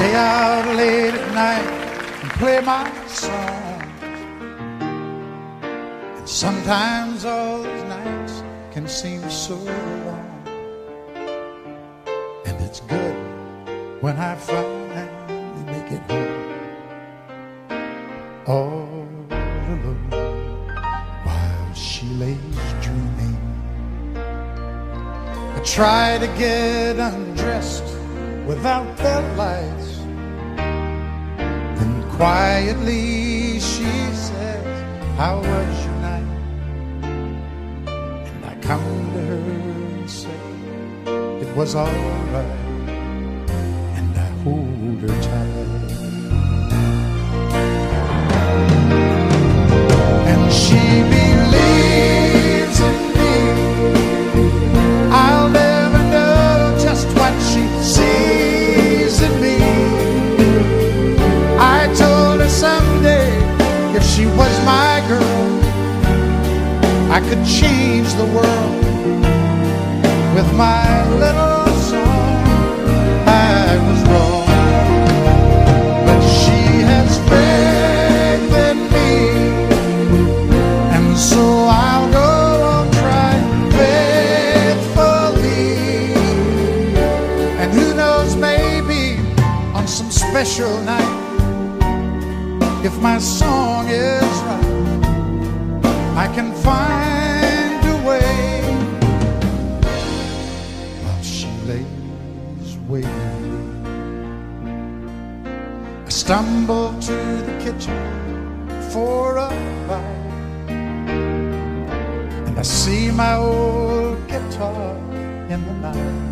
stay out late at night and play my songs. And sometimes all those nights can seem so long. And it's good when I finally make it home, all alone, while she lays dreaming. I try to get undressed without their lights. Then quietly she says, "How was your night?" And I come to her and say, "It was all right." And I hold her tight, and she believes in me. I'll never know just what she sees. Someday, if she was my girl, I could change the world with my little song. I was wrong, but she has faith in me, and so I'll go on trying faithfully. And who knows, maybe on some special night, if my song is right, I can find a way while she lays waiting. I stumble to the kitchen for a bite, and I see my old guitar in the night,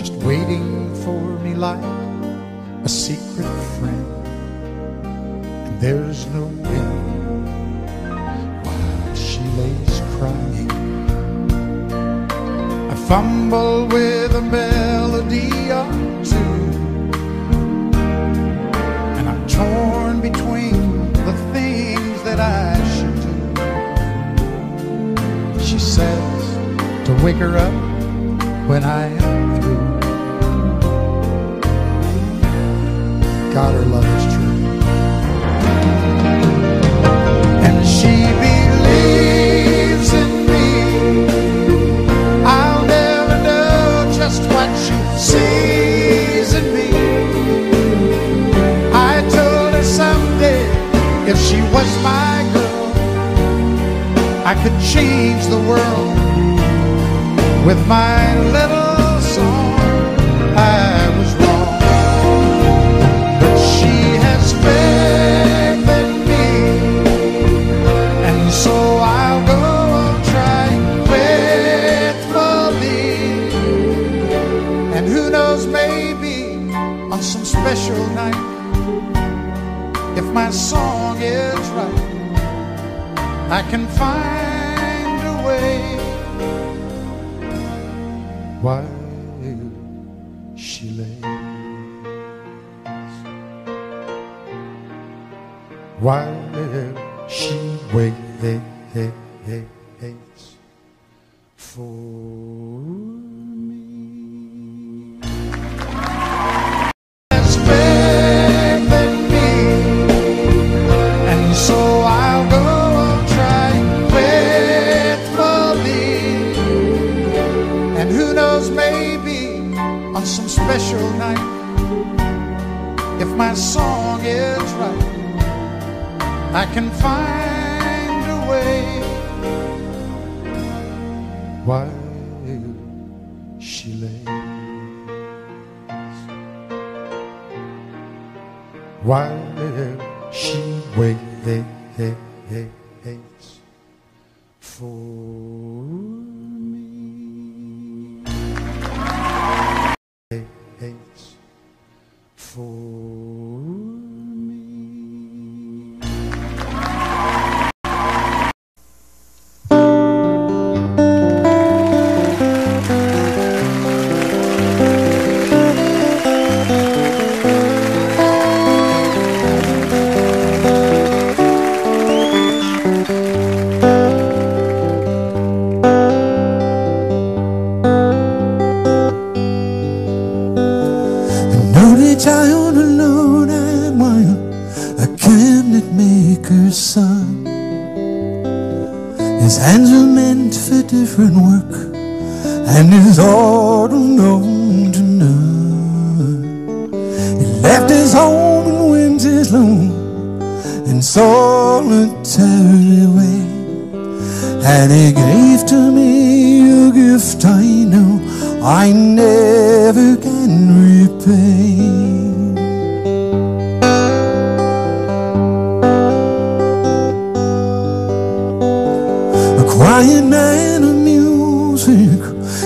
just waiting for me like a secret friend. And there's no wind while she lays crying. I fumble with a melody or two, and I'm torn between the things that I should do. She says to wake her up when I am through. God, her love is true. And she believes in me. I'll never know just what she sees in me. I told her someday, if she was my girl, I could change the world with my little song. I was wrong, faith in me, and so I'll go on trying faithfully. And who knows, maybe on some special night, if my song is right, I can find a way while she lays. While she waits for me, has faith in me, and so I'll go on trying faithfully. And who knows, maybe on some special night, if my song is right, I can find a way while she lays, while she waits for me, waits for me. Hands are meant for different work, and his heart unknown to none. He left his home and went his lone and solitary way, and he gave to me a gift I know I never can repay. Crying man of music,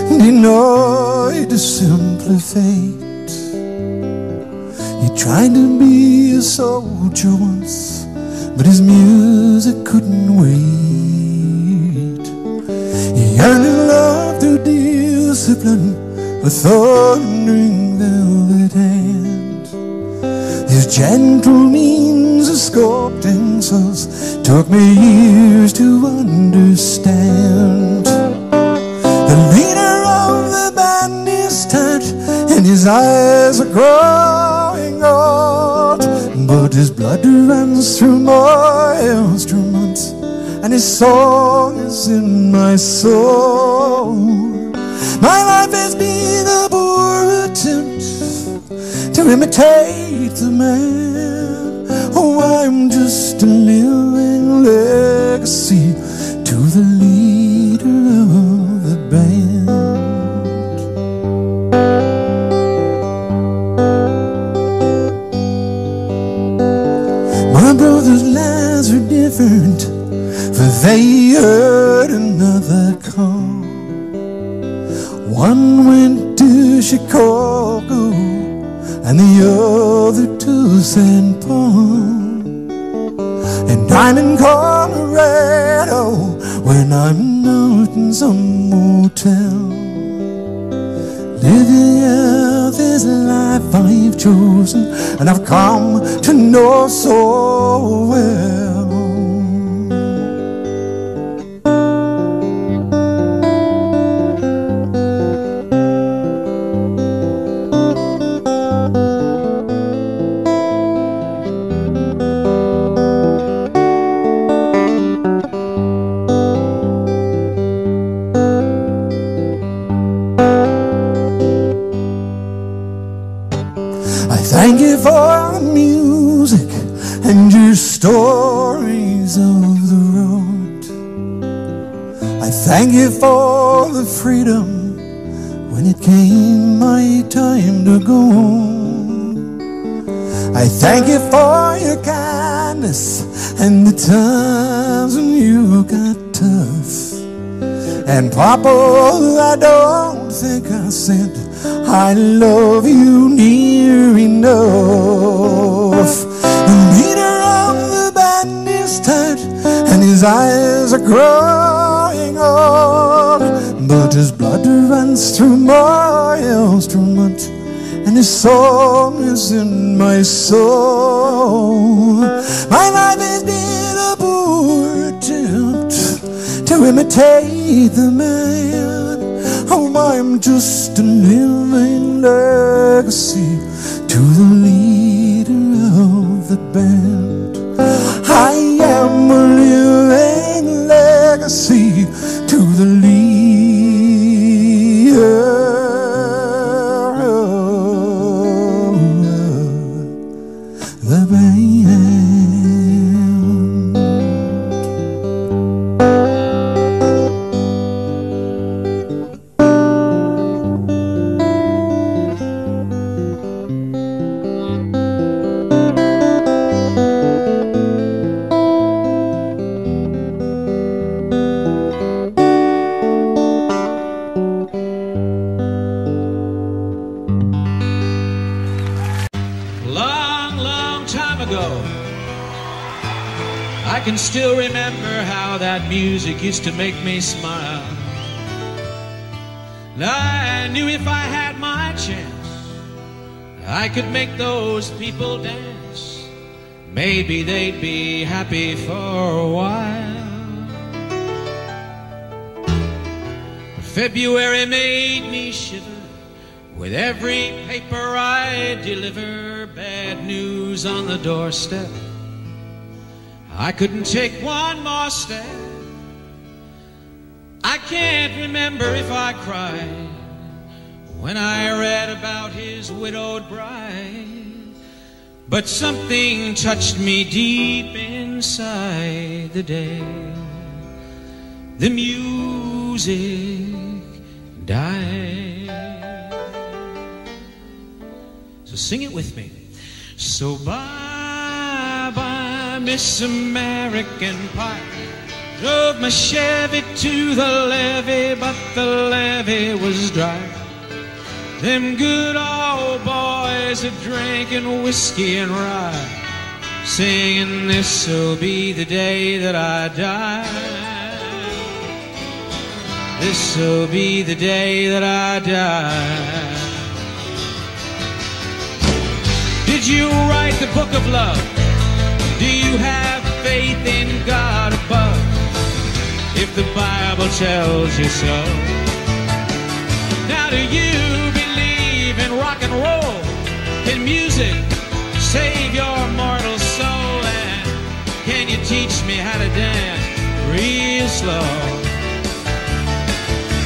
denied a simpler fate. He tried to be a soldier once, but his music couldn't wait. He earned his love through discipline with thundering velvet hand. His gentle means of sculpting souls took me years to understand. The leader of the band is dead, and his eyes are growing old, but his blood runs through my instruments, and his song is in my soul. My life has been a poor attempt to imitate the man. Oh, I'm just a living legacy to the leader of the band. My brother's lives are different, for they heard another call. One went to Chicago and the other to St. Paul, and I'm in Colorado when I'm out in some motel, living out this life I've chosen and I've come to know so well. Thank you for the music and your stories of the road. I thank you for the freedom when it came my time to go. I thank you for your kindness and the times when you got tough. And Papa, I don't think I said I love you near enough. The leader of the band is dead, and his eyes are growing old, but his blood runs through my instrument, and his song is in my soul. My life has been a poor attempt to imitate the man. Oh, I'm just a living legacy to the leader of the band. I am a living legacy to the leader of the band. I can still remember how that music used to make me smile. I knew if I had my chance, I could make those people dance. Maybe they'd be happy for a while. But February made me shiver with every paper I deliver, bad news on the doorstep. I couldn't take one more step. I can't remember if I cried when I read about his widowed bride, but something touched me deep inside the day the music died. So sing it with me. So bye-bye, Miss American Pie. Drove my Chevy to the levee, but the levee was dry. Them good old boys are drinking whiskey and rye, singing this'll be the day that I die. This'll be the day that I die. Did you write the book of love? Do you have faith in God above? If the Bible tells you so, now do you believe in rock and roll, in music, save your mortal soul? And can you teach me how to dance real slow?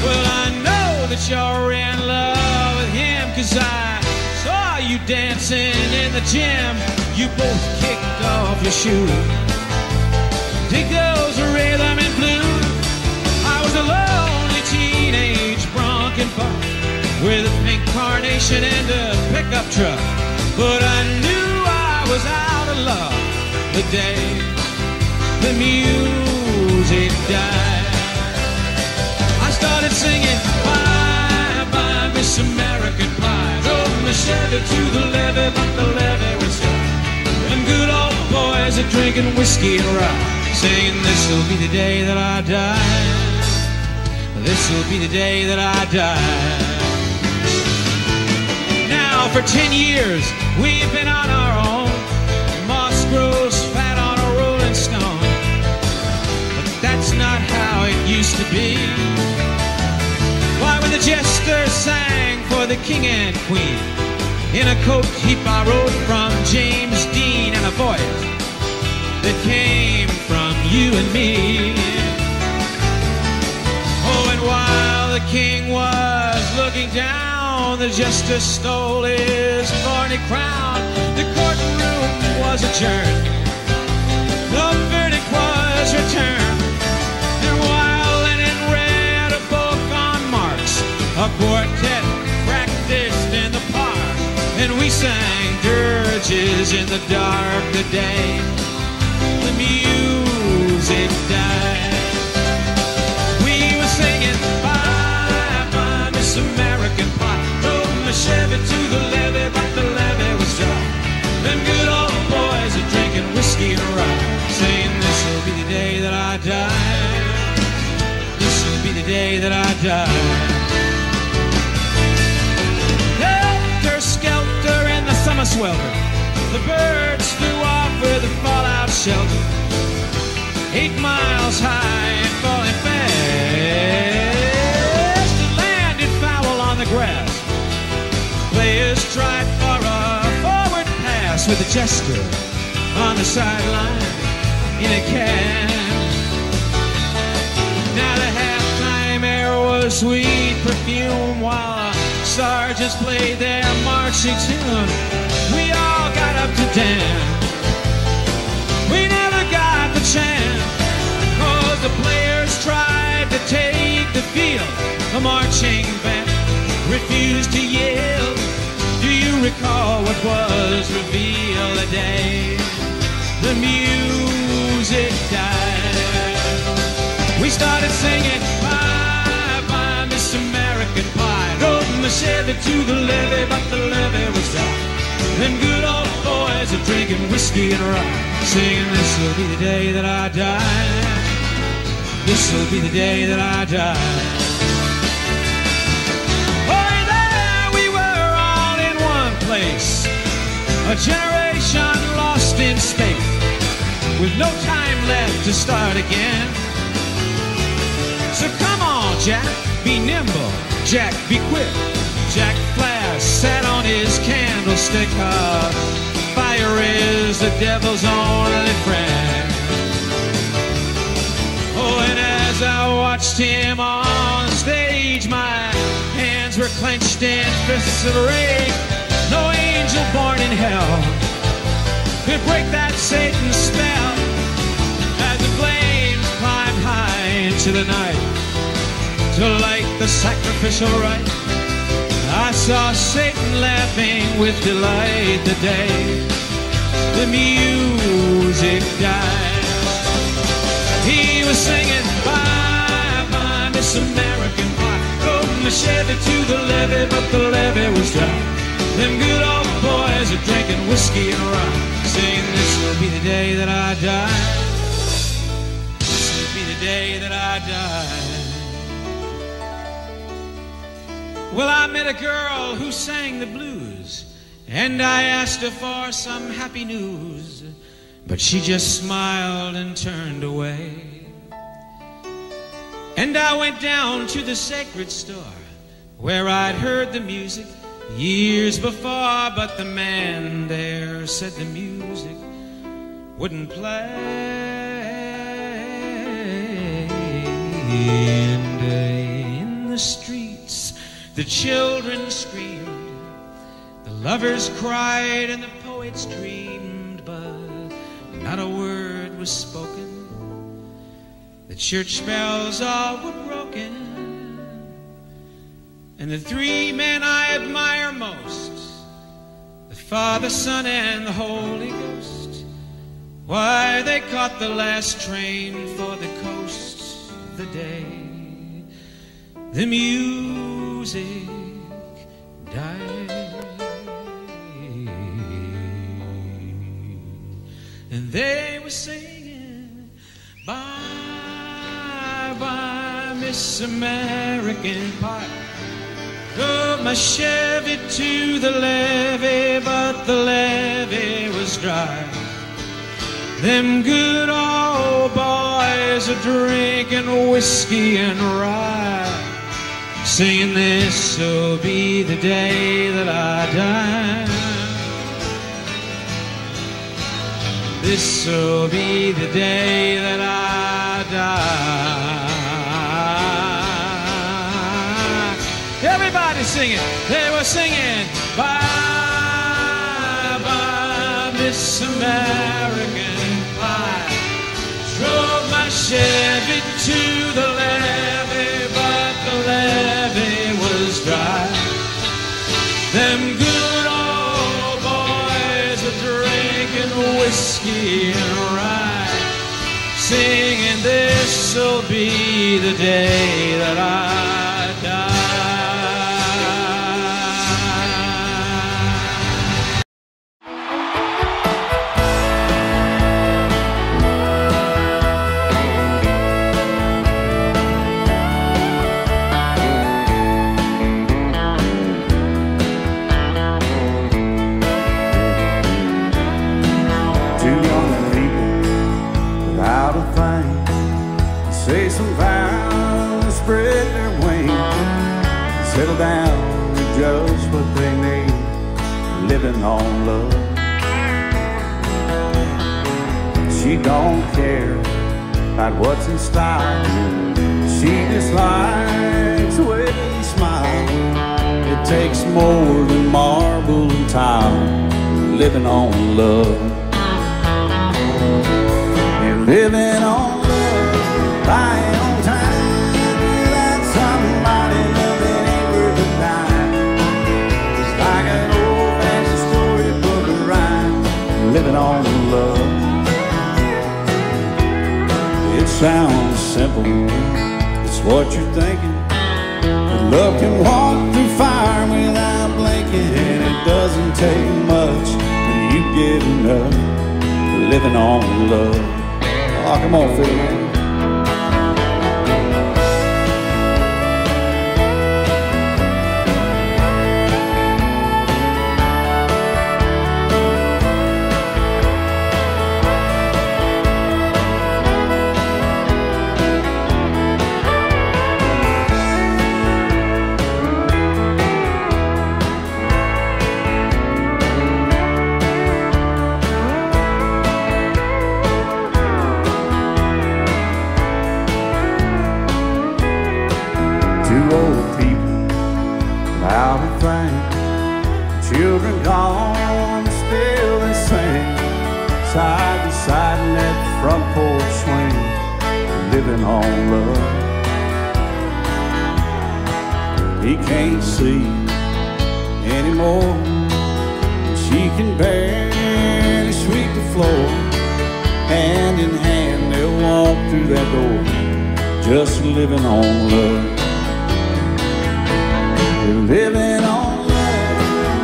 Well, I know that you're in love with him, 'cause I saw you dancing in the gym. You both kicked off your shoes. There goes the rhythm and blues. With a pink carnation and a pickup truck, but I knew I was out of love the day the music died. I started singing, bye bye, Miss American Pie. Drove my Chevy to the levee, but the levee was dry. And good old boys are drinking whiskey and rye, saying this'll be the day that I die. This'll be the day that I die. Now for 10 years we've been on our own. Moss grows fat on a rolling stone. But that's not how it used to be. Why, when the jester sang for the king and queen, in a coat he borrowed from James Dean, and a voice that came from you and me. While the king was looking down, the jester stole his thorny crown. The courtroom was adjourned. The verdict was returned. And while Lennon read a book on Marx, a quartet practiced in the park, and we sang dirges in the dark the day the music died. American Pie. Drove my Chevy to the levee, but the levee was dry. Them good old boys are drinking whiskey and rye, saying this'll be the day that I die. This'll be the day that I die. Helter skelter in the summer swelter, the birds flew off with the fallout shelter. 8 miles high and falling fast, grass. Players tried for a forward pass with a jester on the sideline in a cast. Now the halftime air was sweet perfume while sergeants played their marching tune. We all got up to dance. We never got the chance, 'cause the players tried to take the field. The marching band refused to yield. Do you recall what was revealed the day the music died? We started singing, bye bye, Miss American Pie. Drove my Chevy to the levee, but the levee was dry. Them good old boys are drinking whiskey and rye, singing this'll be the day that I die. This'll be the day that I die. Place, a generation lost in space, with no time left to start again. So come on, Jack, be nimble. Jack, be quick. Jack Flash sat on his candlestick. Fire is the devil's only friend. Oh, and as I watched watched him on stage. My hands were clenched in fists of rage. No angel born in hell could break that Satan's spell. As the flames climbed high into the night to light the sacrificial rite, I saw Satan laughing with delight the day the music died. He was singing, "Bye, bye, Miss American Pie." Rode the Chevy to the levee, but the levee was dry. Them good old boys are drinking whiskey and rye, saying this will be the day that I die. This will be the day that I die. Well, I met a girl who sang the blues, and I asked her for some happy news, but she just smiled and turned away. And I went down to the sacred store where I'd heard the music years before, but the man there said the music wouldn't play. And in the streets the children screamed, the lovers cried, and the poets dreamed, but not a word was spoken. The church bells all were broken, and the three men I admire most, the Father, Son, and the Holy Ghost, why, they caught the last train for the coast the day the music died. And they were singing, "Bye, bye, Miss American Pie. Drove my Chevy to the levee, but the levee was dry. Them good old boys are drinking whiskey and rye, singing this'll be the day that I die. This'll be the day that I die." Everybody singing. They were singing, "Bye, bye, Miss American Pie. Drove my Chevy to the levee, but the levee was dry. Them good old boys are drinking whiskey and rye, singing this'll be the day that I die." Settle down to just what they need, living on love. She don't care about what's in style. She just likes the way you smile. It takes more than marble and tile, living on love. And living on love, buying on time, that's somebody living on love. It sounds simple, it's what you're thinking, but love can walk through fire without blinking, and it doesn't take much when you get enough, living on love. Oh, come on, Phil. side to side in that front porch swing, living on love. He can't see anymore, and she can barely sweep the floor. Hand in hand they'll walk through that door, just living on love. They're living on love,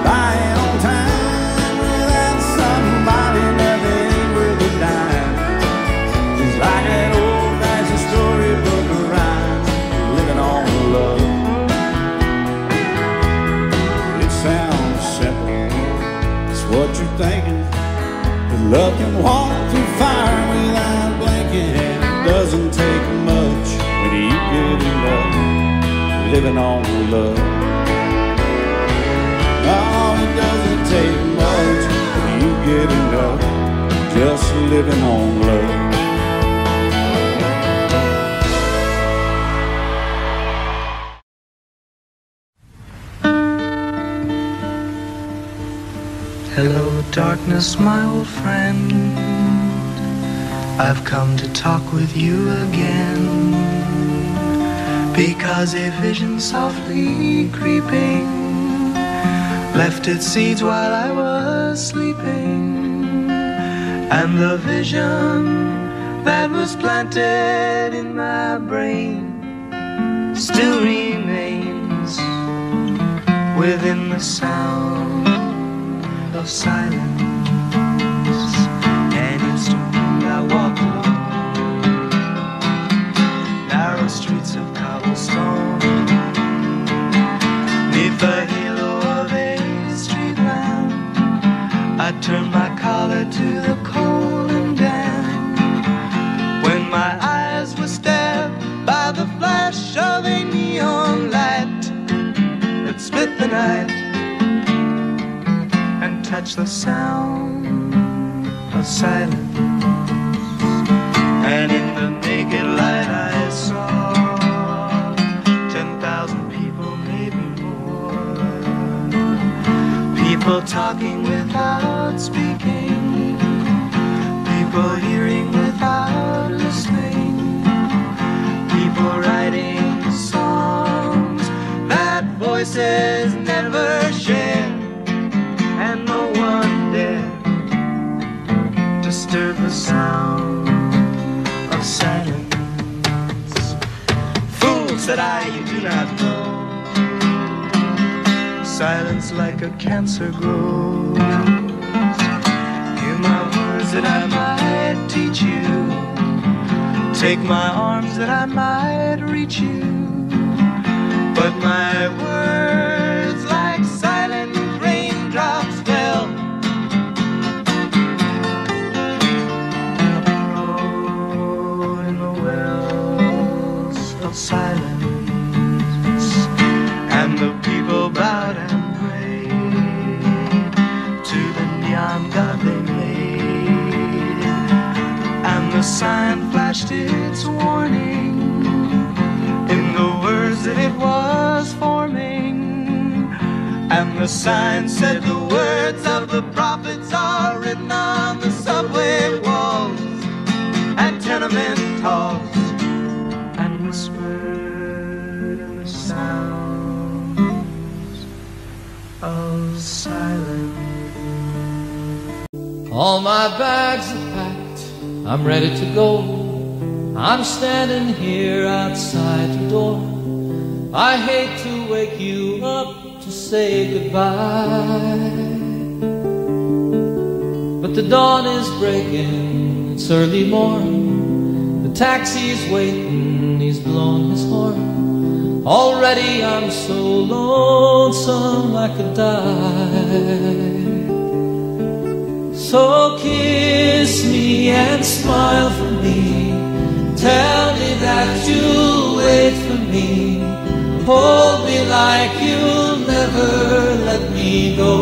buying on time, without somebody nothing worth a dime. It's like an old-fashioned storybook rhyme, living on love. It sounds simple, it's what you're thinking, but love can walk through fire without blinking, and it doesn't take much when you get in love, living on love. It doesn't take much when you get enough, just living on love. Hello darkness, my old friend, I've come to talk with you again, because a vision softly creeping left its seeds while I was sleeping, and the vision that was planted in my brain still remains within the sound of silence. An instant I walk along narrow streets of cobblestone, neath the I turn my collar to the cold and damp, when my eyes were stabbed by the flash of a neon light that split the night and touched the sound of silence. And in the naked light I saw 10,000 people, maybe more, people talking without speaking, people hearing without listening, people writing songs that voices never share, and no one dare disturb the sound of silence. Fool, said I, you do not know, silence like a cancer grows. My words that I might teach you, take my arms that I might reach you, but my words like silent raindrops fell in the wells of silence. And the people bowed and prayed to the neon god they made, the sign flashed its warning in the words that it was forming, and the sign said the words of the prophets are written on the subway walls and tenement halls, and whispered in the sounds of silence. All my bags are packed, I'm ready to go, I'm standing here outside your door. I hate to wake you up to say goodbye, but the dawn is breaking, it's early morn, the taxi's waiting, he's blown his horn. Already I'm so lonesome I could die. So kiss me and smile for me, tell me that you'll wait for me, hold me like you'll never let me go,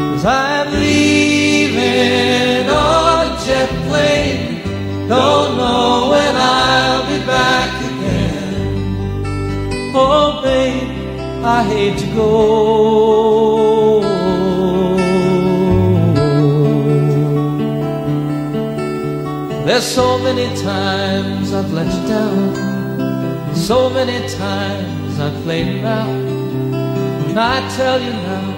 'cause I'm leaving on a jet plane, don't know when I'll be back again. Oh babe, I hate to go. There's so many times I've let you down, so many times I've played around. And I tell you now,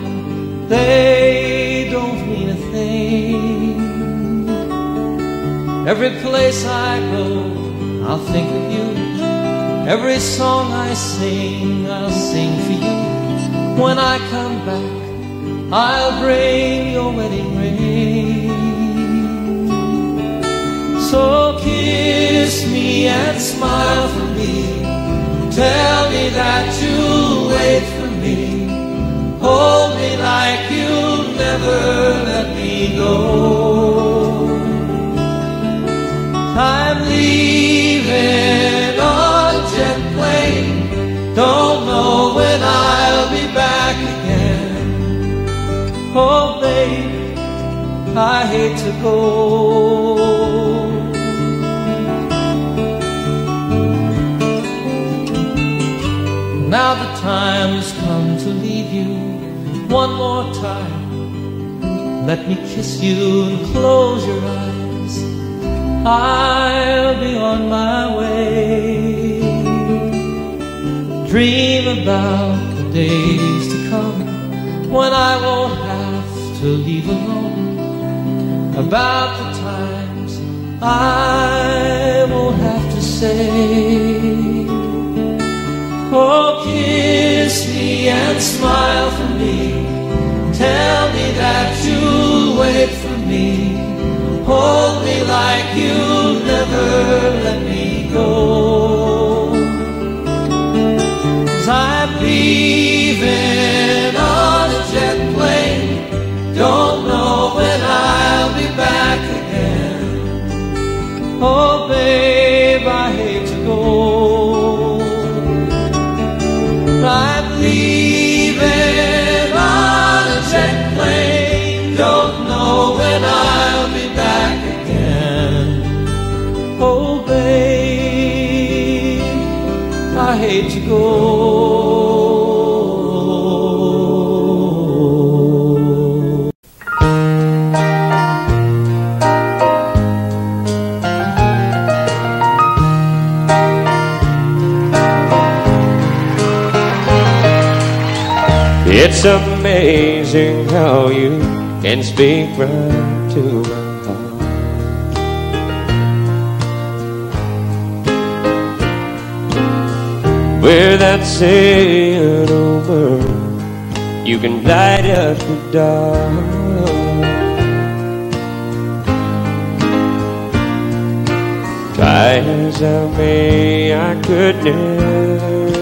they don't mean a thing. Every place I go, I'll think of you. Every song I sing, I'll sing for you. When I come back, I'll bring your wedding ring. So kiss me and smile for me. Tell me that you'll wait for me. Hold me like you'll never let me go. I'm leaving on a jet plane. Don't know when I'll be back again. Oh babe, I hate to go. Now the time's come to leave you one more time. Let me kiss you and close your eyes. I'll be on my way. Dream about the days to come when I won't have to leave alone. About the times I won't have to say. Oh, kiss me and smile for me. Tell me that you'll wait for me. Hold me like you'll never let me go. 'Cause I'm leaving on a jet plane. Don't know when I'll be back again. Oh, babe, I hate to go. I'm leaving on a jet plane. Don't know when I'll be back again. Oh babe, I hate to go. It's amazing how you can speak right to my heart. Without saying a word, you can light up the dark. Try as I may, I could never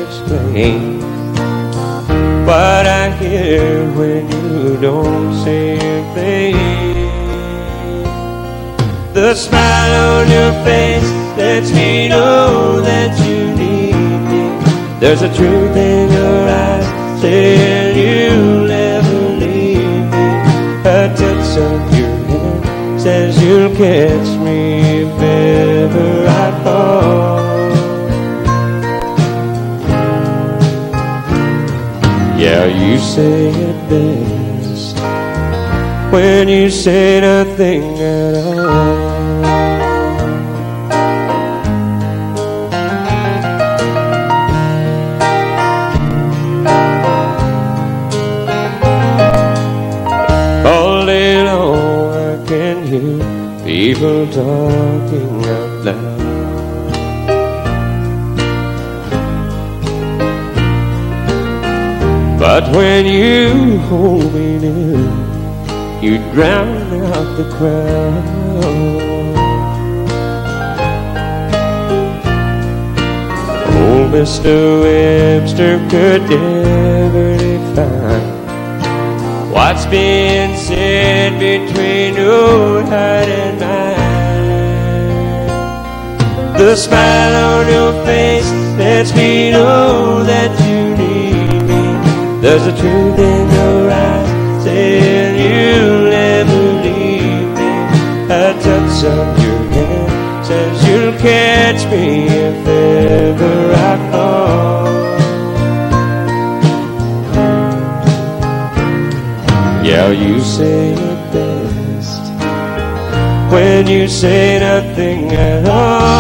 explain what I hear when you don't say a thing. The smile on your face lets me know that you need me. There's a truth in your eyes saying you'll never leave me. A touch of your hand says you'll catch me if ever I fall. Yeah, you say it best when you say nothing at all. All day long I can hear people talking out loud. But when you hold me near, you drown out the crowd. Old Mr. Webster could never define what's being said between your heart and mine. The smile on your face lets me know that you need. There's a truth in your eyes saying you'll never leave me. A touch of your hand says you'll catch me if ever I fall. Yeah, you say it best when you say nothing at all.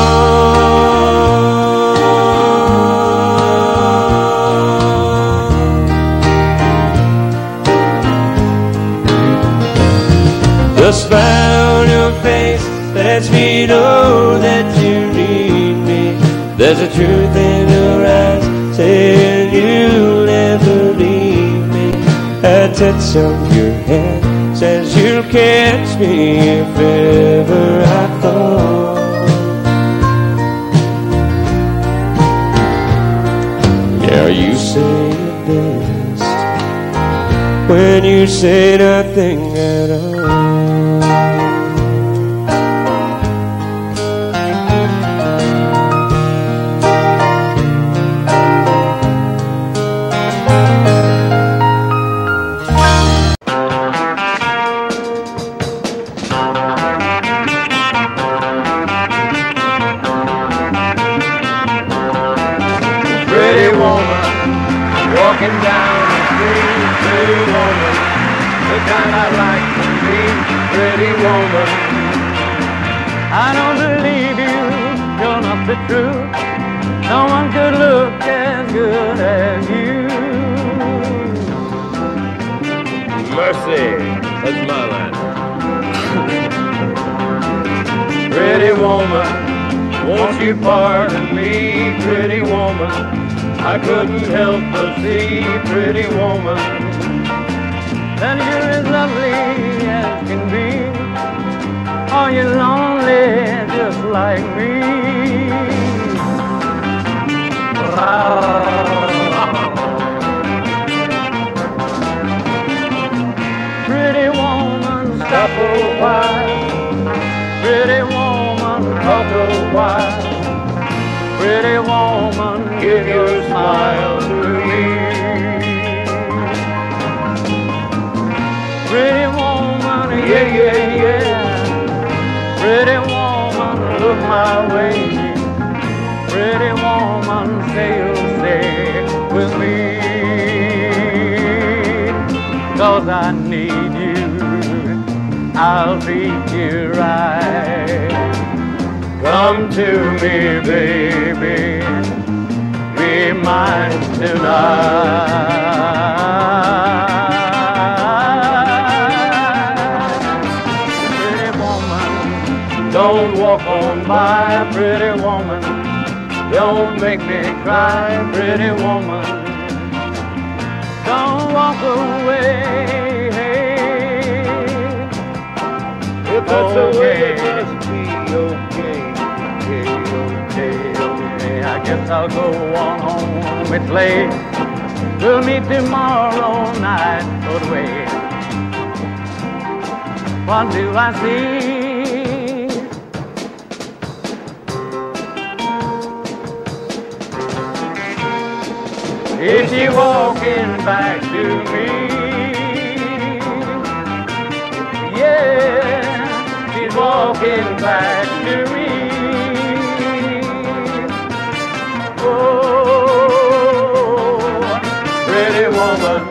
The smile on your face lets me know that you need me. There's a truth in your eyes saying you'll never leave me. A touch of your hand says you'll catch me if ever I fall. Now you say it best when you say nothing at all. Walking down the street, pretty woman, the kind I like to meet, pretty woman. I don't believe you, you're not the truth. No one could look as good as you. Mercy, that's my line. Pretty woman, won't you pardon me, pretty woman? I couldn't help but see, pretty woman, that you're as lovely as can be. Are you lonely just like me? Pretty woman, stop a while. Pretty woman, talk a while. Pretty woman, give your smile to me. Pretty woman, yeah, yeah, yeah. Pretty woman, look my way. Pretty woman, say you'll stay with me. 'Cause I need you, I'll be here right. Come to me, baby, be mine tonight. Pretty woman, don't walk on by, pretty woman, don't make me cry, pretty woman, don't walk away, if that's the way it's be okay. I guess I'll go on home, it's late. We'll meet tomorrow night, but wait. What do I see? Is she walking back to me? Yeah, she's walking back to me. Pretty woman.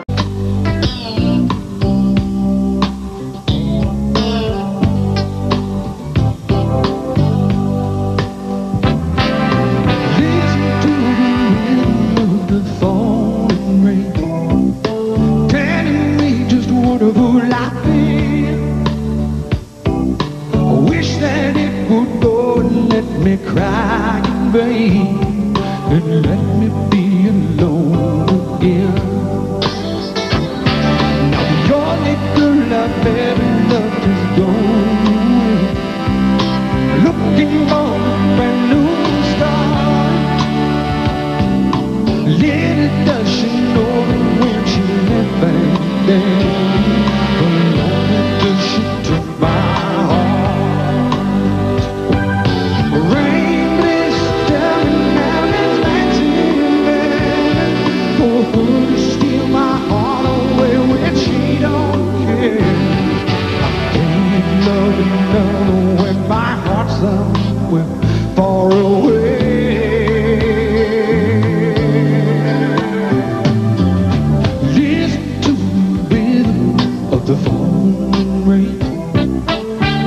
Rain.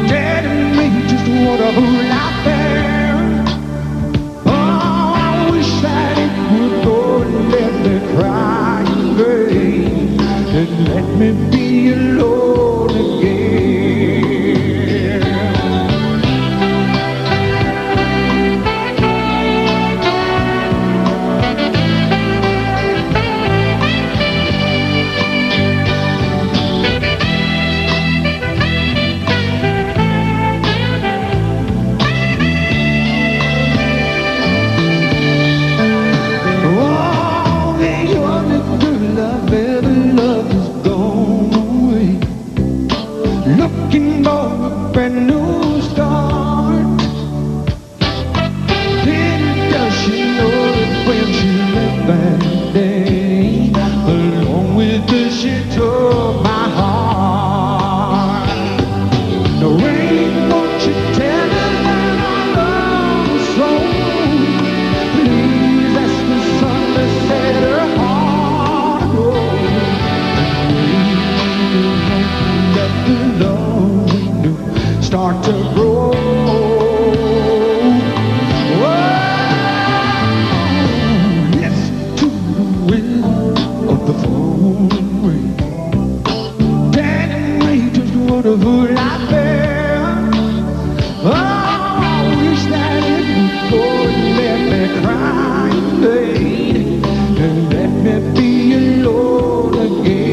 Daddy, a brand new start. Little does she know that when she left that day, along with her she took my heart. No rain, won't you tell her that I love her so? Please ask the sun to set her heart aglow. And let the love we knew start to grow. Oh, yes, to the wind of the falling rain, that made just wonderful life there. Oh, I wish that it would go and let me cry and bleed, and let me be alone again.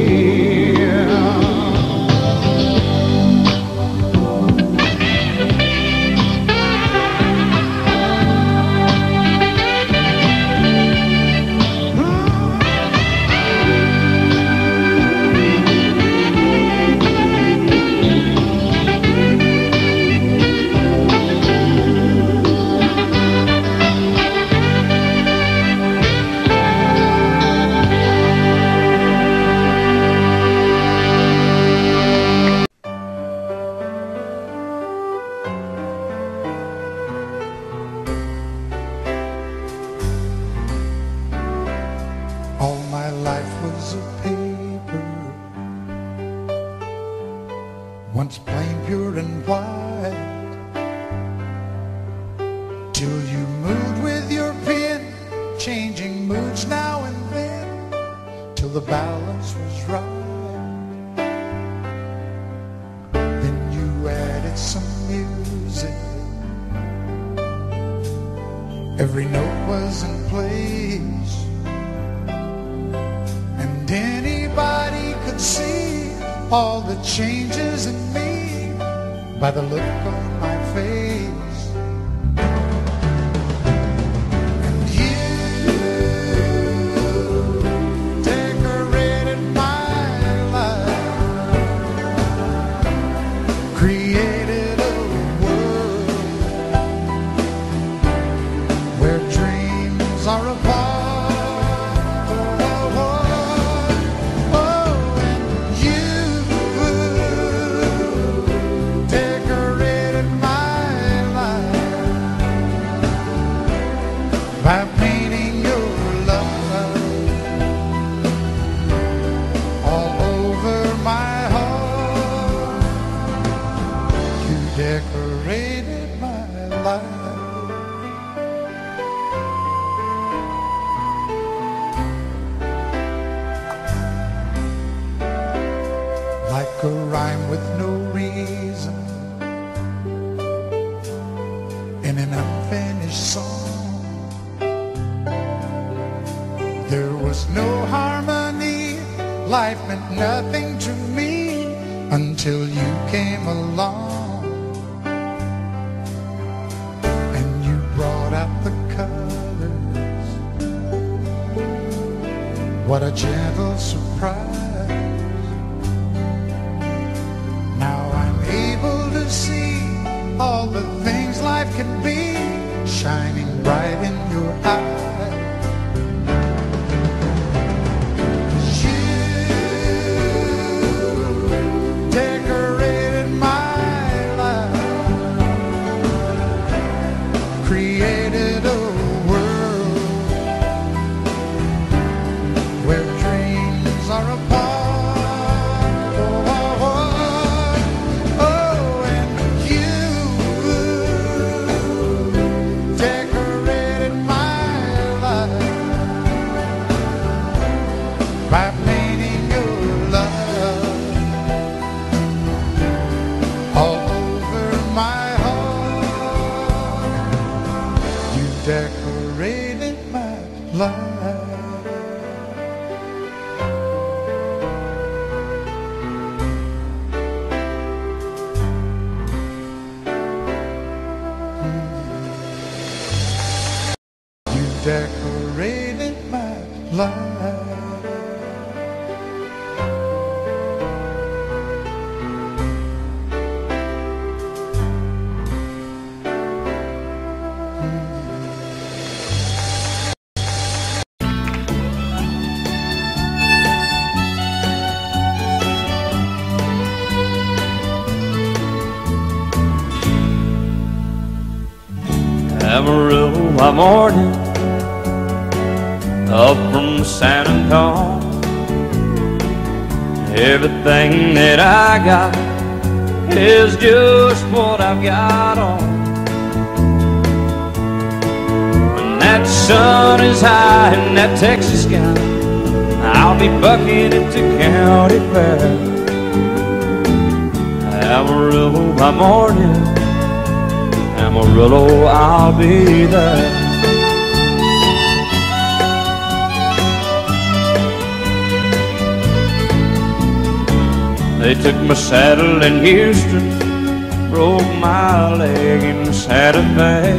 Amarillo by morning, up from San Antonio. Everything that I got is just what I've got on. When that sun is high in that Texas sky, I'll be bucking at the county fair. Amarillo by morning, Amarillo, I'll be there. They took my saddle in Houston, broke my leg in Santa Fe,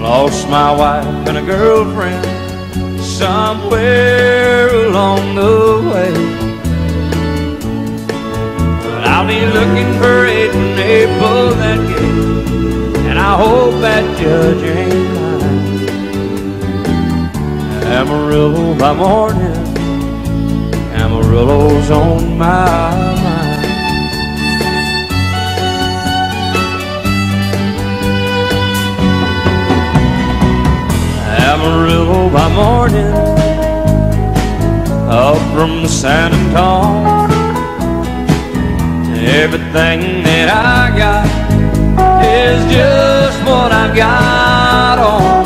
lost my wife and a girlfriend somewhere along the way. I'll be looking for it in April that gate, and I hope that judge ain't mine. Amarillo by morning, Amarillo's on my mind. Amarillo by morning, up from San Antonio. Everything that I got is just what I've got on.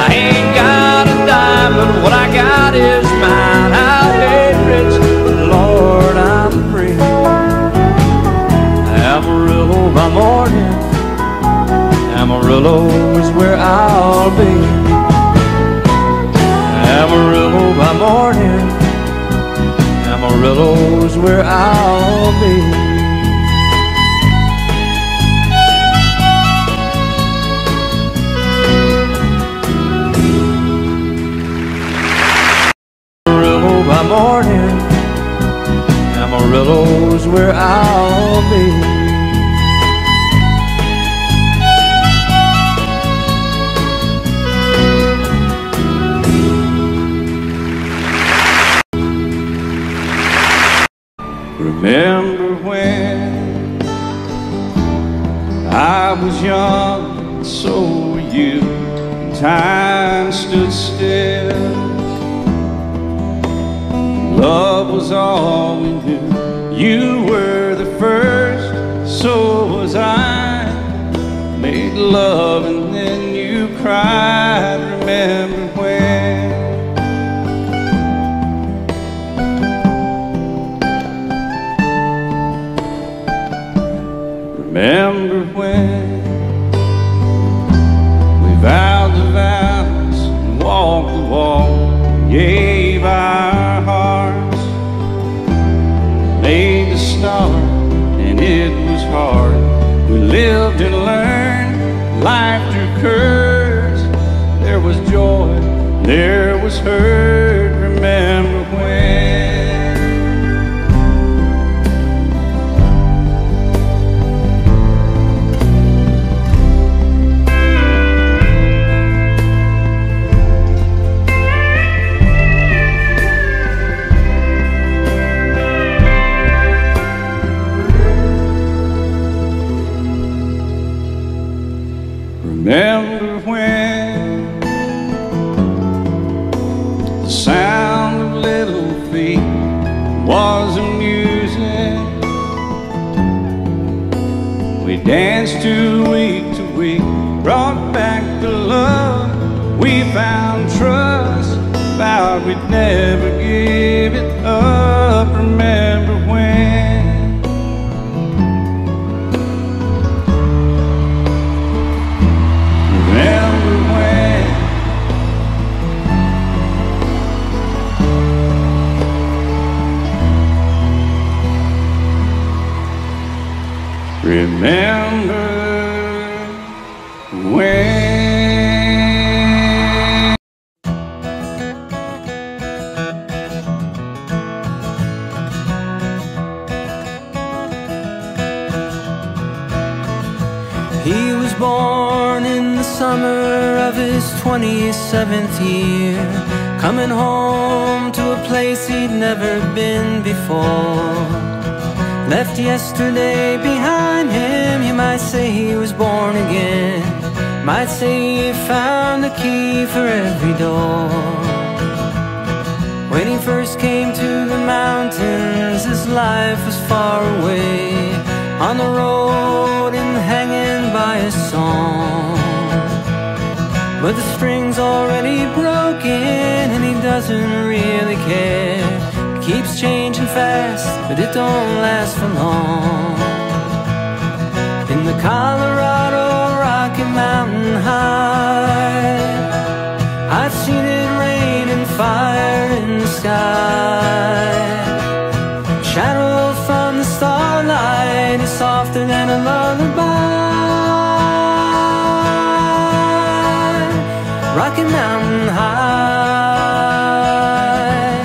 I ain't got a dime, but what I got is mine. I'll get rich, but Lord, I'm free. Amarillo by morning, Amarillo is where I'll be. Amarillo by morning, Amarillo's where I'll be. Amarillo by morning, Amarillo's where I'll be. Remember when I was young and so were you, and time stood still. Love was all we knew. You were the first, so was I. Made love and then you cried. Remember when? Remember when we vowed the vows and walked the walk, gave our hearts, made the start, and it was hard. We lived and learned life through curves. There was joy, there was hurt. Remember when? Remember when the sound of little feet was the music? We danced 2 weeks to week, brought back the love. We found trust, vowed we'd never give it up. Remember when? Remember when? He was born in the summer of his 27th year, coming home to a place he'd never been before. left yesterday behind him. You might say he was born again, might say he found the key for every door. When he first came to the mountains, his life was far away, on the road and hanging by a song. But the string's already broken and he doesn't really care. Keeps changing fast, but it don't last for long. In the Colorado Rocky Mountain High, I've seen it rain and fire in the sky. Shadow from the starlight is softer than a lullaby. Rocky Mountain High,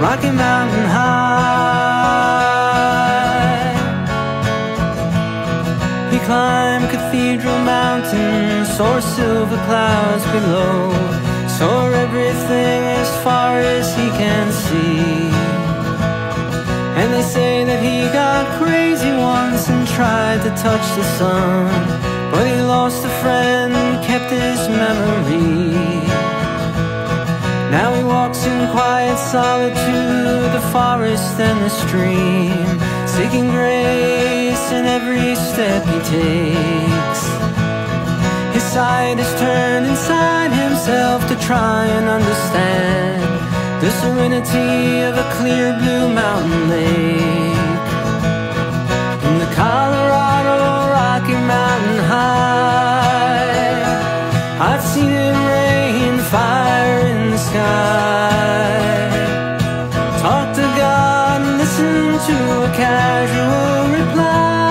Rocky Mountain High. He climbed Cathedral Mountain, saw silver clouds below, saw everything as far as he can see. And they say that he got crazy once and tried to touch the sun, but he lost a friend and kept his memory. Now he walks in quiet solitude, the forest and the stream, seeking grace in every step he takes. His sight is turned inside himself to try and understand the serenity of a clear blue mountain lake. In the Colorado Rocky Mountain High, I've seen it rain fire in sky. Talk to God and listen to a casual reply.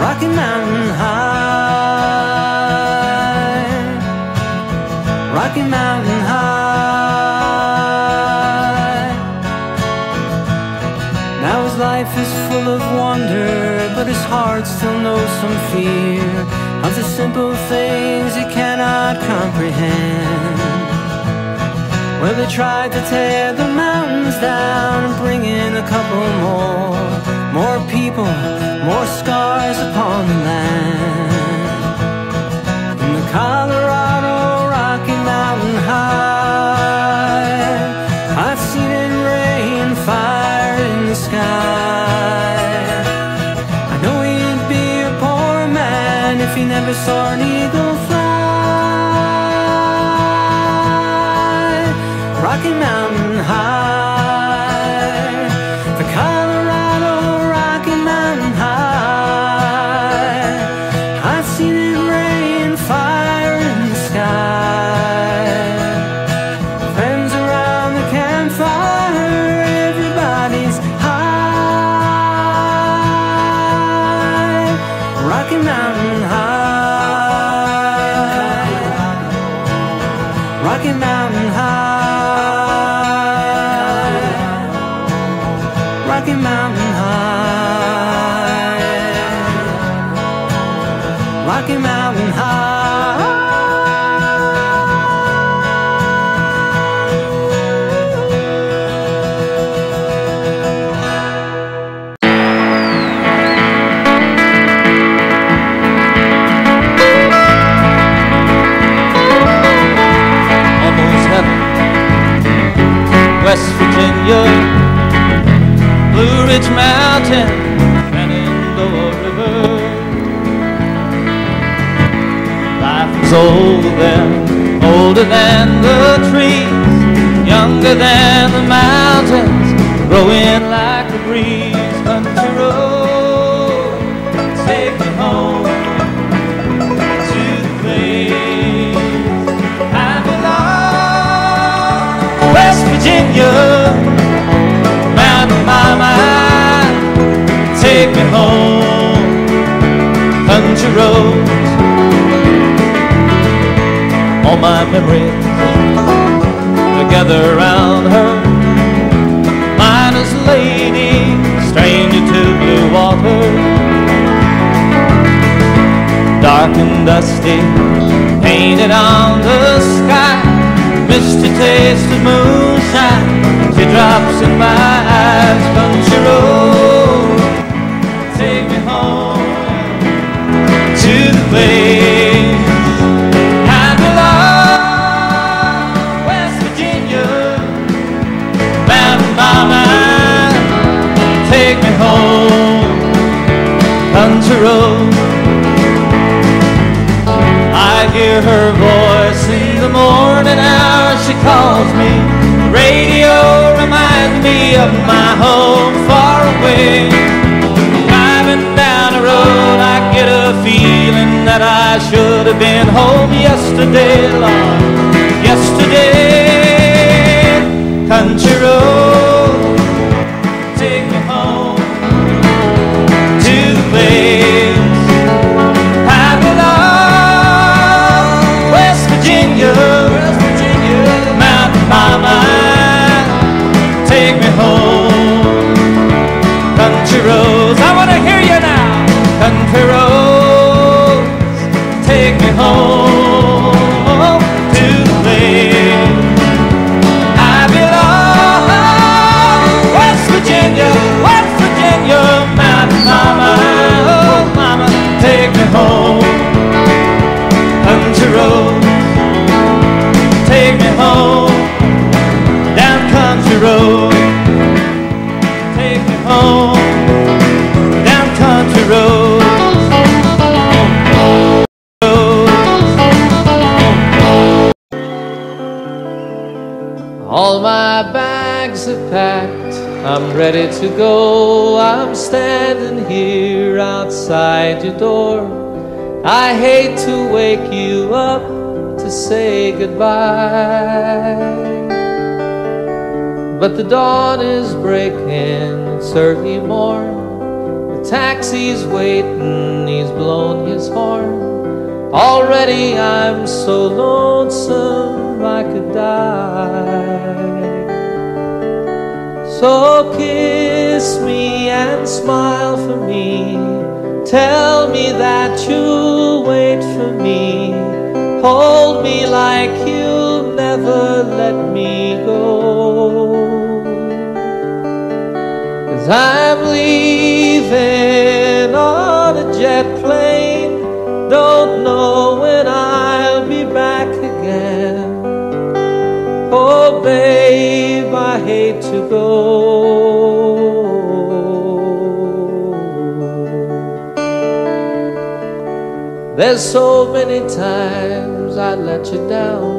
Rocky Mountain High, Rocky Mountain High. Now his life is full of wonder, but his heart still knows some fear of the simple things he cannot comprehend. Well, they tried to tear the mountains down and bring in a couple more, more people, more scars upon the land. In the Colorado Rocky Mountain High, I've seen it rain fire in the sky. He never saw an eagle fly. Rocky Mountain High, the Colorado Rocky Mountain High. I've seen it rain fire in the sky. Friends around the campfire, everybody's high. Rocky Mountain High, Rocky Mountain High, Rocky Mountain High, Rocky Mountain High. West Virginia, Blue Ridge Mountain, Shenandoah River. Life is older than the trees, younger than the mountains, growing like the breeze. Country road, take me home to the place I belong. West Virginia, mountain mama, take me home, country roads. All my memories together around her, miner's lady, stranger to blue water. Dark and dusty, painted on the sky, misty taste of moonshine, drops in my eyes, country road, take me home to the place I belong, West Virginia, Mountain Mama, take me home, country road. I hear her voice in the morning hour, she calls me. The radio reminds me of my home far away. Driving down the road, I get a feeling that I should have been home yesterday, Lord, yesterday. Country road, take me home to the place I belong, West Virginia, Mountain Mama. Country roads, I want to hear you now. Country roads, take me home to the place I belong, West Virginia, West Virginia, Mountain Mama, oh Mama, take me home. Country roads, take me home, down country road, take me home. All my bags are packed, I'm ready to go. I'm standing here outside your door. I hate to wake you up to say goodbye, but the dawn is breaking, it's early morn. The taxi's waiting, he's blown his horn. Already I'm so lonesome I could die. So kiss me and smile for me, tell me that you'll wait for me, hold me like you'll never let me go. 'Cause I'm leaving on a jet plane, don't know when I'll be back again. Oh babe, I hate to go. There's so many times I let you down,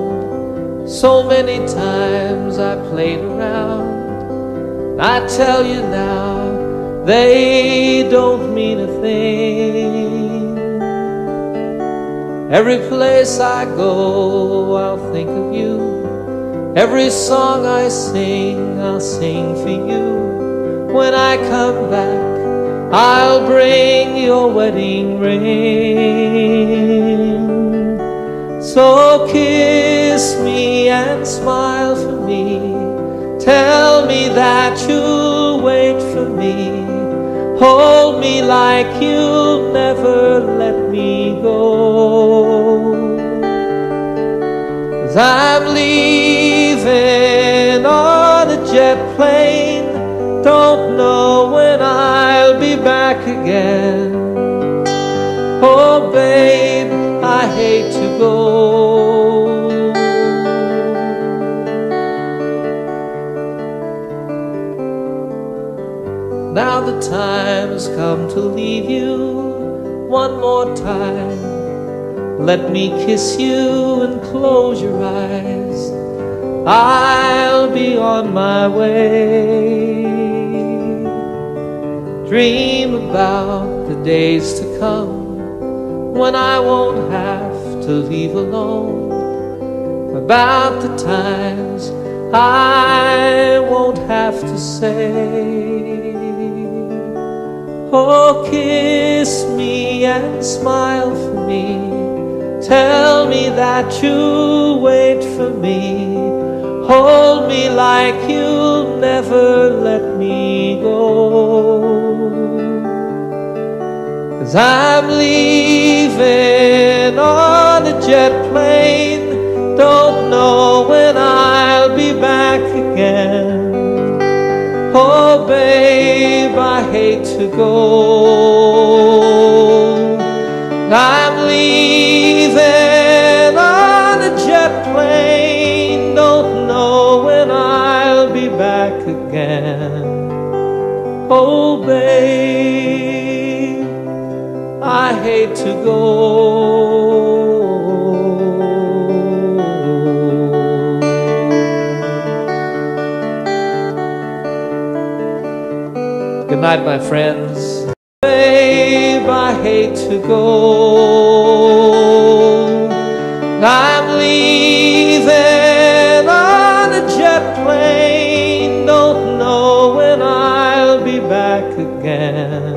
so many times I played around. I tell you now, they don't mean a thing. Every place I go, I'll think of you. Every song I sing, I'll sing for you. When I come back, I'll bring your wedding ring. So kiss me and smile for me, tell me that you'll wait for me, hold me like you'll never let me go. 'Cause I'm leaving on a jet plane, don't know when I'll be back again. Oh babe, I hate to go. Now the time has come to leave you one more time. Let me kiss you and close your eyes, I'll be on my way. Dream about the days to come, when I won't have to leave alone, about the times I won't have to say. Oh kiss me and smile for me, tell me that you wait for me, hold me like you'll never let me go. 'Cause I'm leaving on a jet plane, don't know when I'll be back again. way to go. I'm leaving on a jet plane, don't know when I'll be back again. Oh babe, I hate to go. Good night, my friends. Babe, I hate to go. I'm leaving on a jet plane, don't know when I'll be back again.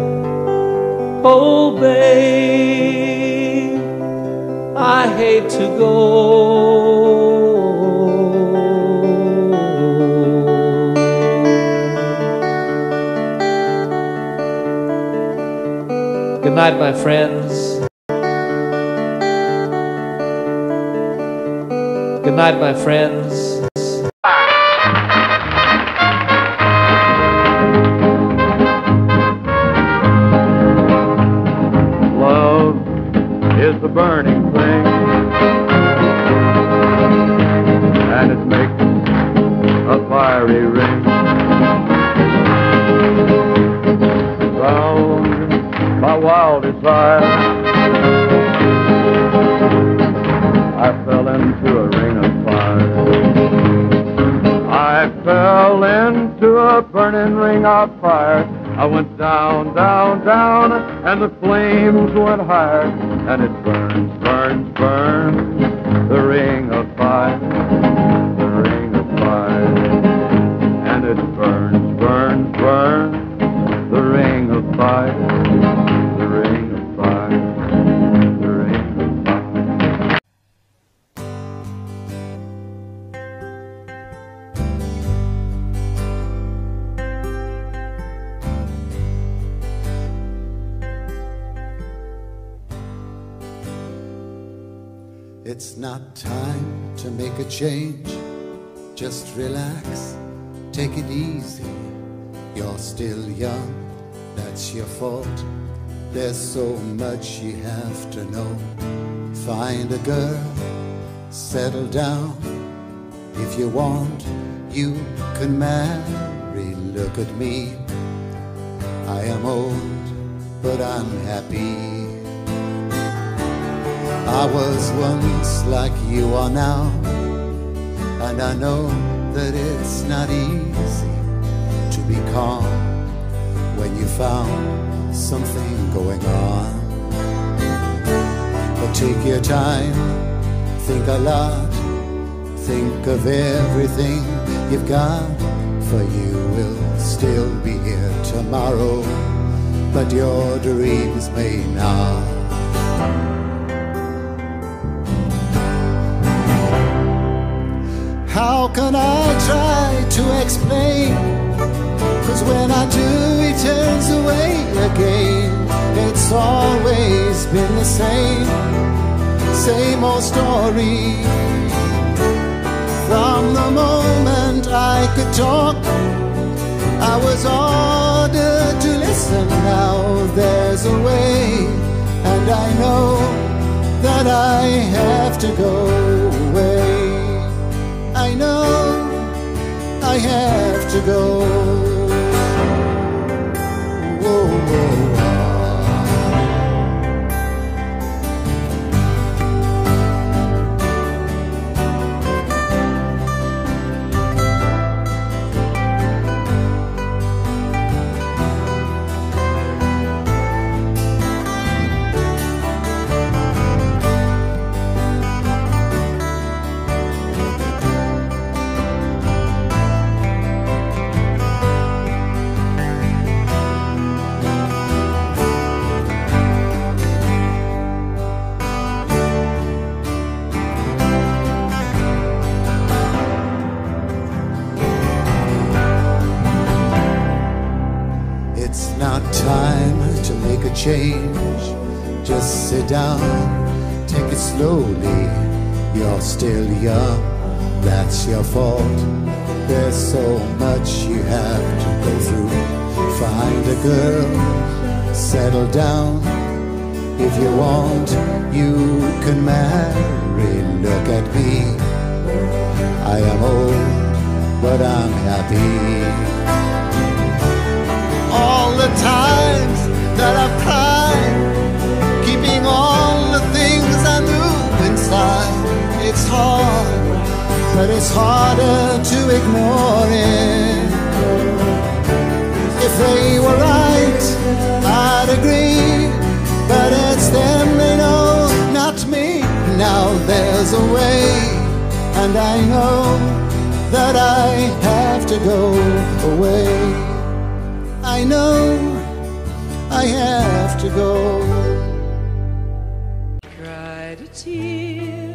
Oh, babe, I hate to go. Good night, my friends. Good night, my friends. Love is the burning thing, and it makes a fiery ring. My wild desire, I fell into a ring of fire. I fell into a burning ring of fire. I went down, down, down, and the flames went higher. And it burns, burns, burns, the ring of fire, the ring of fire. And it burns, burns, burns, the ring of fire. It's not time to make a change. Just relax, take it easy. You're still young, that's your fault. There's so much you have to know. Find a girl, settle down. If you want, you can marry. Look at me, I am old, but I'm happy. I was once like you are now, and I know that it's not easy to be calm when you found something going on. But take your time, think a lot, think of everything you've got, for you will still be here tomorrow, but your dreams may not. How can I try to explain? 'Cause when I do, he turns away again. It's always been the same, same old story. From the moment I could talk, I was ordered to listen. Now there's a way, and I know that I have to go away. I know I have to go. Whoa, whoa. Change, just sit down, take it slowly. You're still young, that's your fault. There's so much you have to go through. Find a girl, settle down. If you want, you can marry. Look at me, I am old, but I'm happy. All the times that I've cried, keeping all the things I knew inside. It's hard, but it's harder to ignore it. If they were right, I'd agree, but it's them they know, not me. Now there's a way, and I know that I have to go away. I know I have to go. Cried a tear,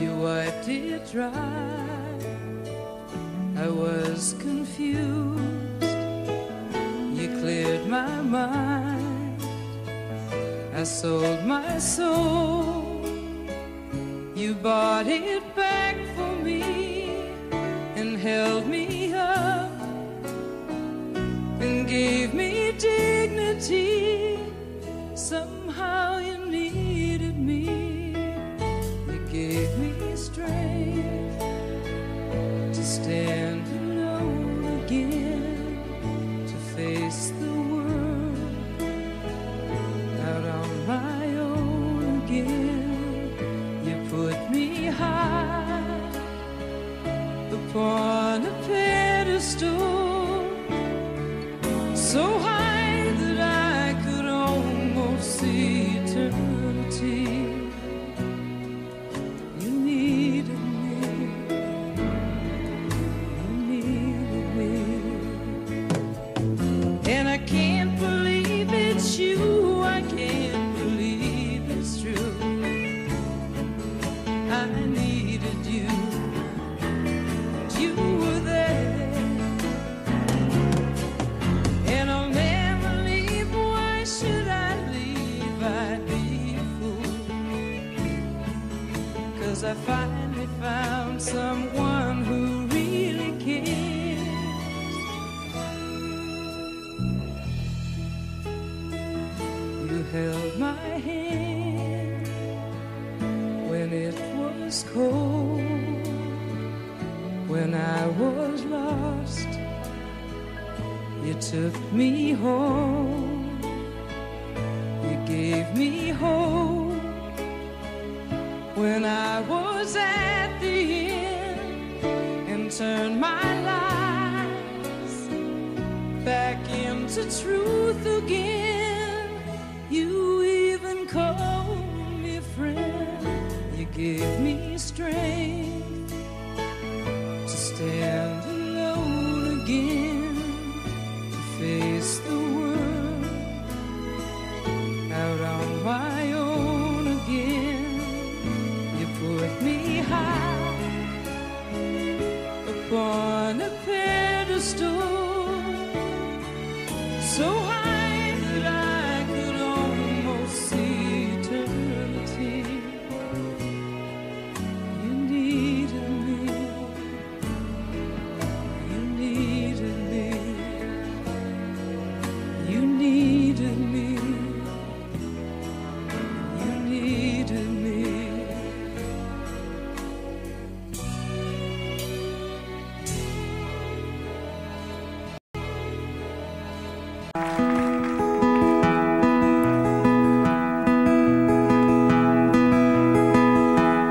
you wiped it dry. I was confused, you cleared my mind. I sold my soul, you bought it back for me, and held me up, and gave me dignity. Somehow you needed me, you gave me strength to stand. On a pedestal so high that I could almost see eternity. You needed me, you needed me. And I can't believe it's you, I can't believe it's true. I needed you. I finally found someone who really cares. You held my hand when it was cold, when I was lost. You took me home, you gave me hope. When I was at the end and turned my lies back into truth again, you even called me friend. You gave me strength to stand alone again, to face the world out on my own. Upon a pedestal so high that I could almost see eternity. You needed me, you needed me, you needed me, you needed me.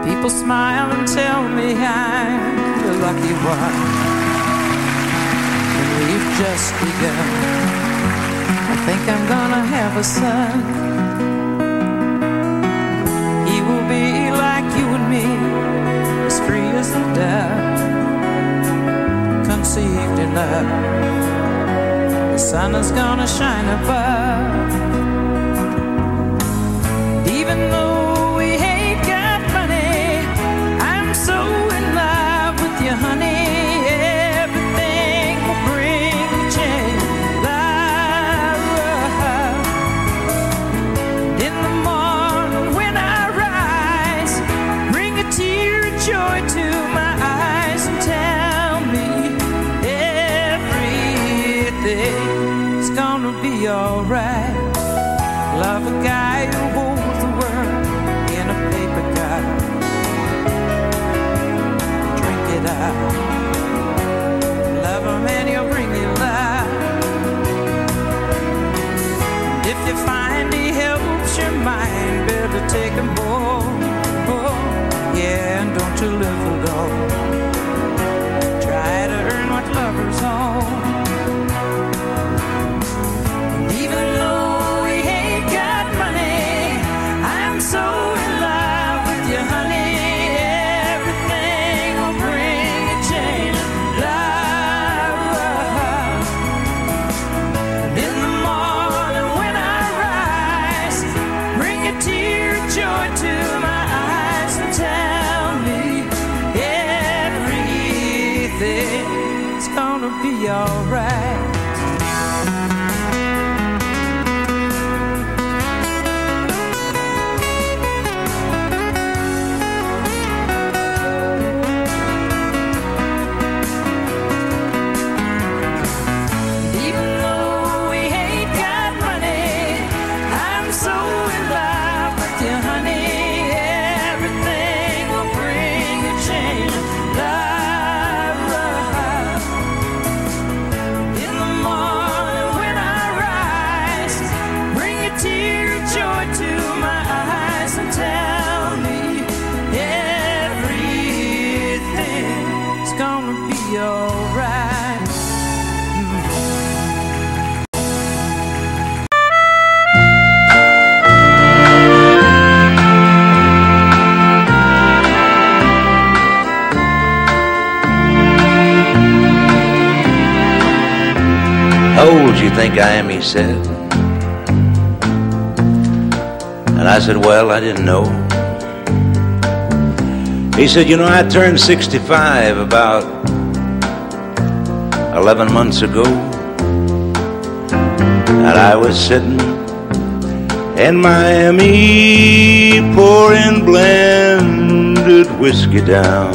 People smile and tell me I'm the lucky one, and we've just begun. I think I'm gonna have a son. He will be like you and me, as free as the dove, conceived in love. The sun is gonna shine above. Even though they be alright. Love a guy who rules the world in a paper cup. Drink it up. Love him and he'll bring you love. And if you find he helps your mind, better take him home. Yeah, and don't you live alone. Try to earn what lovers own. Be alright. You think I am, he said. And I said, well, I didn't know. He said, you know, I turned 65 about 11 months ago, and I was sitting in Miami pouring blended whiskey down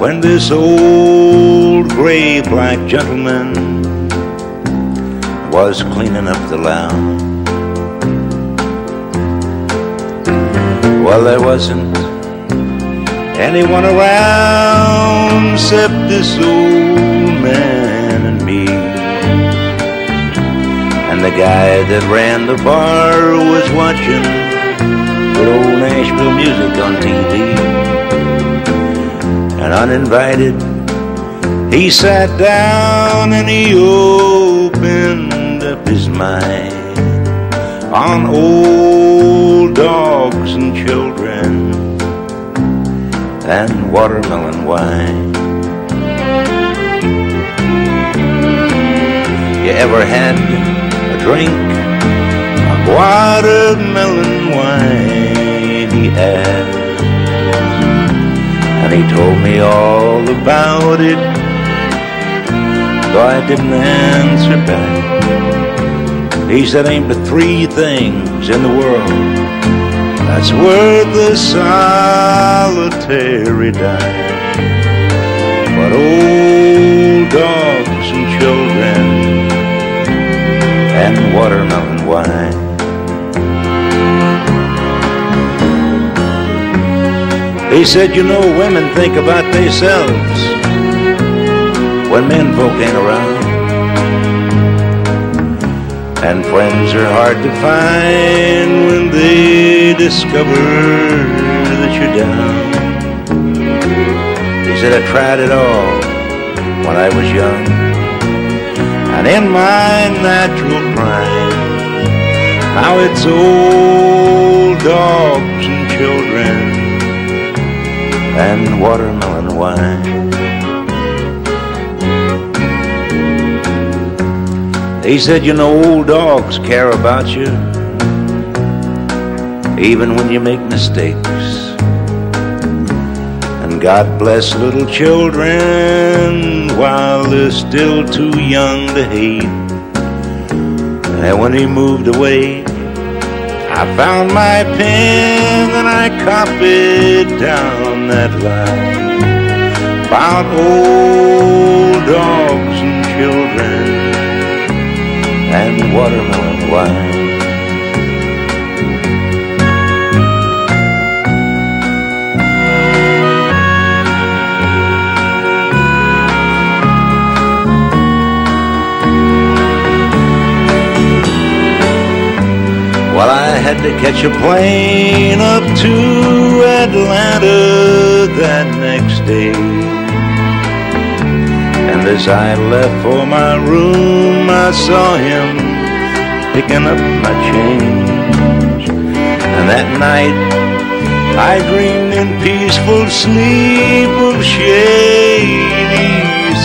when this old gray black gentleman was cleaning up the lounge. Well, there wasn't anyone around except this old man and me. And the guy that ran the bar was watching good old Nashville music on TV. And uninvited, he sat down and he opened up his mind on old dogs and children and watermelon wine. You ever had a drink of watermelon wine? He asked, and he told me all about it, though I didn't answer back. He said, ain't the three things in the world that's worth a solitary dime but old dogs and children and watermelon wine. He said, you know, women think about themselves when men folk ain't around. And friends are hard to find when they discover that you're down. He said, I tried it all when I was young, and in my natural prime, now it's old dogs and children and watermelon wine. He said, you know, old dogs care about you, even when you make mistakes. And God bless little children while they're still too young to hate. And when he moved away, I found my pen and I copied down that line about old dogs and children and watermelon wine. Well, I had to catch a plane up to Atlanta that next day, and as I left for my room, I saw him picking up my change. And that night, I dreamed in peaceful sleep of shady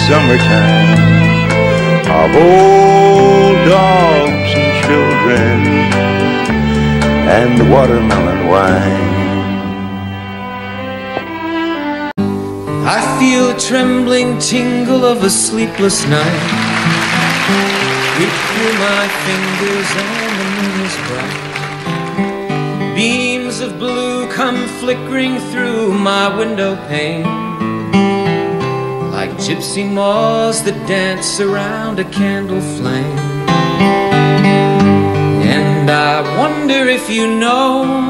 summertime, of old dogs and children, and the watermelon wine. I feel a trembling tingle of a sleepless night. Grip through my fingers and the moon is bright. Beams of blue come flickering through my window pane, like gypsy moths that dance around a candle flame. And I wonder if you know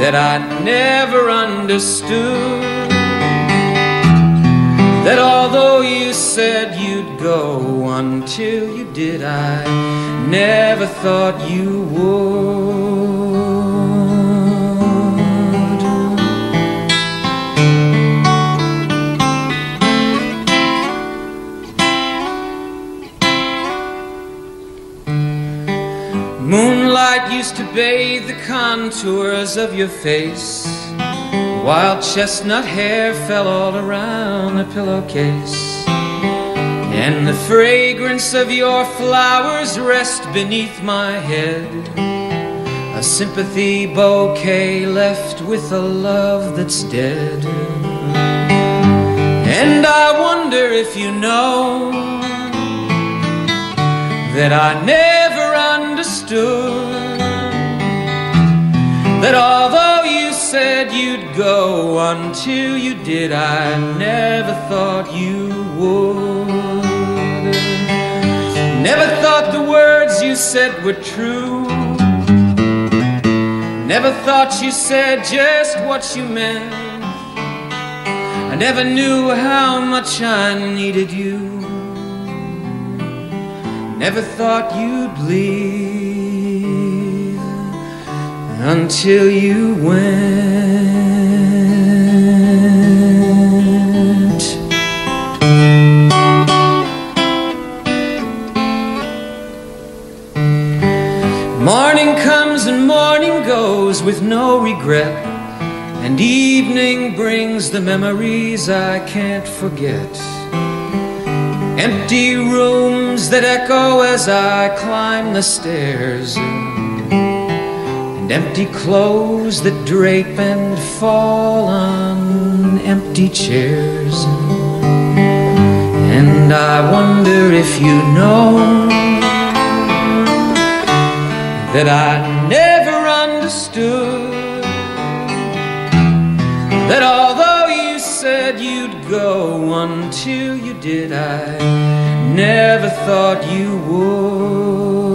that I never understood that although you said you'd go, until you did, I never thought you would. Moonlight used to bathe the contours of your face, wild chestnut hair fell all around the pillowcase, and the fragrance of your flowers rest beneath my head, a sympathy bouquet left with a love that's dead. And I wonder if you know that I never understood that although you said you'd go, until you did, I never thought you would. Never thought the words you said were true, never thought you said just what you meant. I never knew how much I needed you, never thought you'd leave until you went. Morning comes and morning goes with no regret, and evening brings the memories I can't forget. Empty rooms that echo as I climb the stairs, empty clothes that drape and fall on empty chairs. And I wonder if you know that I never understood that although you said you'd go, until you did, I never thought you would.